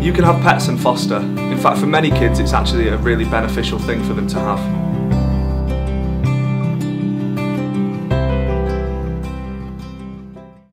You can have pets and foster. In fact, for many kids, it's actually a really beneficial thing for them to have.